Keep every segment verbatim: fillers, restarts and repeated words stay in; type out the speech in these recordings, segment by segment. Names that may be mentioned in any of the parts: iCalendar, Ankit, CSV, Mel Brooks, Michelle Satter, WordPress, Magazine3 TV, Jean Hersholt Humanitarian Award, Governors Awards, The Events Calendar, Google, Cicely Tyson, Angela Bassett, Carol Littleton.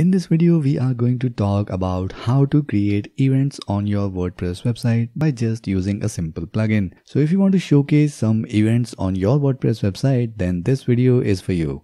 In this video, we are going to talk about how to create events on your WordPress website by just using a simple plugin. So if you want to showcase some events on your WordPress website, then this video is for you.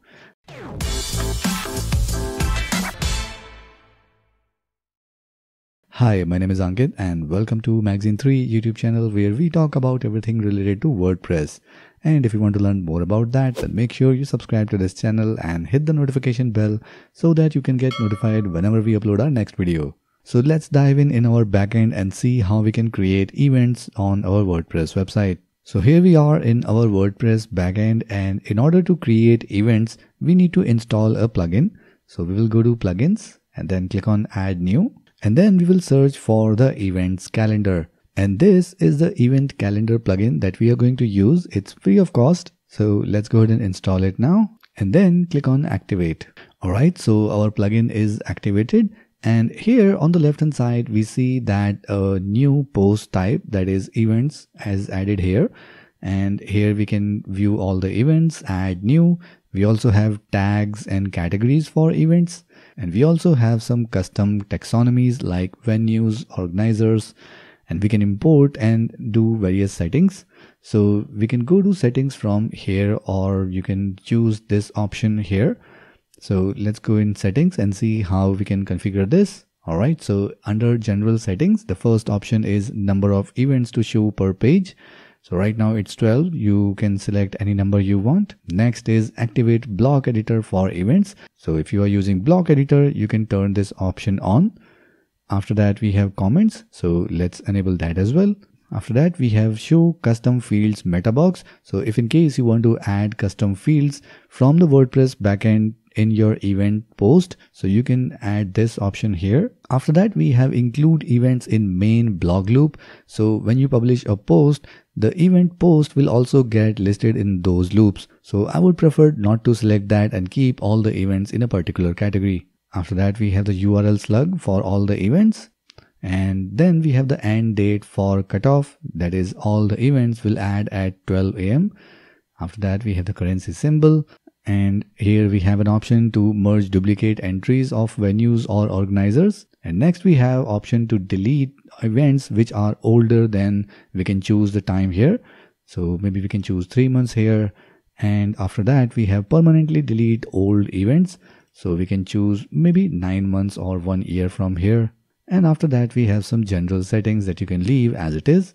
Hi, my name is Ankit and welcome to Magazine three YouTube channel where we talk about everything related to WordPress. And if you want to learn more about that, then make sure you subscribe to this channel and hit the notification bell so that you can get notified whenever we upload our next video. So let's dive in in our backend and see how we can create events on our WordPress website. So here we are in our WordPress backend, and in order to create events, we need to install a plugin. So we will go to plugins and then click on add new. And then we will search for the events calendar, and this is the event calendar plugin that we are going to use. It's free of cost, so let's go ahead and install it now and then click on activate. Alright, so our plugin is activated, and here on the left hand side we see that a new post type, that is events, has added here, and here we can view all the events, add new. We also have tags and categories for events, and we also have some custom taxonomies like venues, organizers, and we can import and do various settings. So we can go to settings from here, or you can choose this option here. So let's go in settings and see how we can configure this. Alright, so under general settings, the first option is number of events to show per page. So right now it's twelve, you can select any number you want. Next is activate block editor for events. So if you are using block editor, you can turn this option on. After that we have comments, so let's enable that as well. After that we have show custom fields meta box. So if in case you want to add custom fields from the WordPress backend in your event post, so you can add this option here. After that we have include events in main blog loop. So when you publish a post, the event post will also get listed in those loops. So I would prefer not to select that and keep all the events in a particular category. After that we have the U R L slug for all the events. And then we have the end date for cutoff, that is all the events will add at twelve A M After that we have the currency symbol. And here we have an option to merge duplicate entries of venues or organizers. And next we have option to delete events which are older than, we can choose the time here. So maybe we can choose three months here. And after that we have permanently delete old events. So we can choose maybe nine months or one year from here. And after that we have some general settings that you can leave as it is.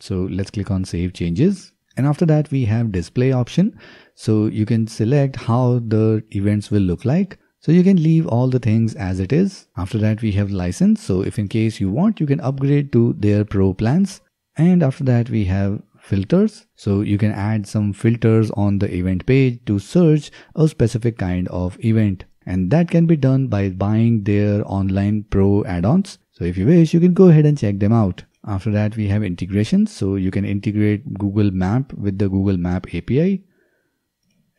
So let's click on save changes. And after that we have display option. So you can select how the events will look like. So you can leave all the things as it is. After that we have license. So if in case you want, you can upgrade to their pro plans. And after that we have filters. So you can add some filters on the event page to search a specific kind of event. And that can be done by buying their online pro add-ons. So if you wish, you can go ahead and check them out. After that we have integrations, so you can integrate Google Map with the Google Map A P I.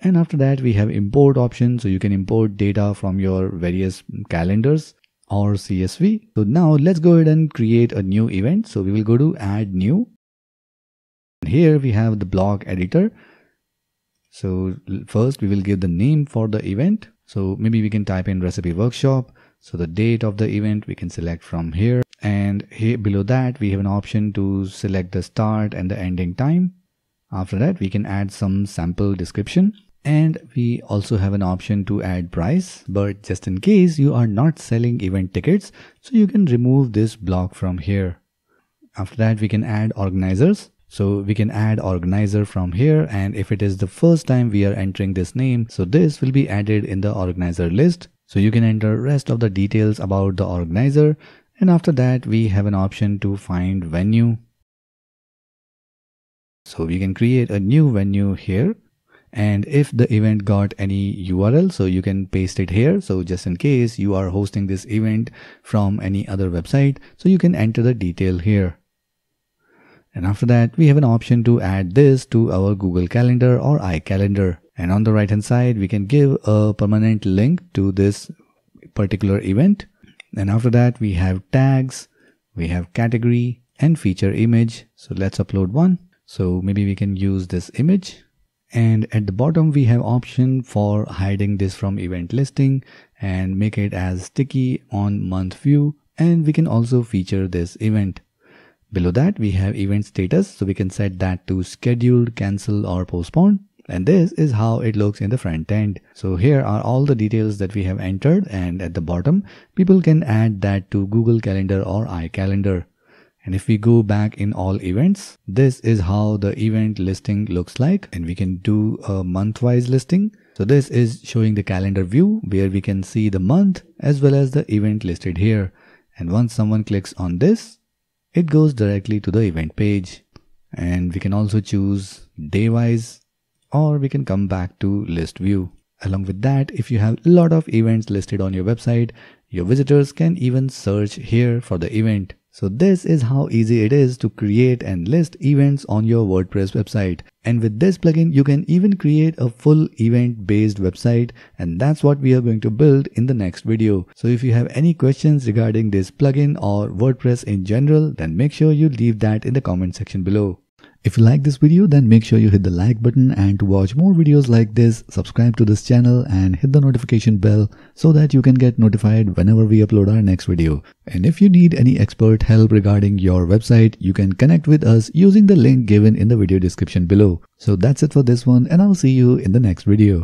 And after that we have import option, so you can import data from your various calendars or C S V. So now let's go ahead and create a new event. So we will go to add new. And here we have the block editor. So first we will give the name for the event. So maybe we can type in recipe workshop. So the date of the event we can select from here. And here below that we have an option to select the start and the ending time. After that we can add some sample description. And we also have an option to add price. But just in case you are not selling event tickets, so you can remove this block from here. After that we can add organizers. So we can add organizer from here, and if it is the first time we are entering this name, so this will be added in the organizer list. So you can enter rest of the details about the organizer. And after that we have an option to find venue. So we can create a new venue here. And if the event got any U R L, so you can paste it here. So just in case you are hosting this event from any other website, so you can enter the detail here. And after that we have an option to add this to our Google Calendar or iCalendar. And on the right hand side we can give a permanent link to this particular event. And after that we have tags, we have category and feature image. So let's upload one. So maybe we can use this image. And at the bottom we have option for hiding this from event listing. and make it as sticky on month view, and we can also feature this event. Below that we have event status, so we can set that to scheduled, cancel or postpone. And this is how it looks in the front end. So here are all the details that we have entered, and at the bottom people can add that to Google Calendar or iCalendar. And if we go back in all events, this is how the event listing looks like, and we can do a month-wise listing. So this is showing the calendar view where we can see the month as well as the event listed here. And once someone clicks on this, it goes directly to the event page. And we can also choose day-wise, or we can come back to list view. Along with that, if you have a lot of events listed on your website, your visitors can even search here for the event. So this is how easy it is to create and list events on your WordPress website. And with this plugin, you can even create a full event-based website, and that's what we are going to build in the next video. So if you have any questions regarding this plugin or WordPress in general, then make sure you leave that in the comment section below. If you like this video, then make sure you hit the like button, and to watch more videos like this, subscribe to this channel and hit the notification bell so that you can get notified whenever we upload our next video. And if you need any expert help regarding your website, you can connect with us using the link given in the video description below. So that's it for this one, and I'll see you in the next video.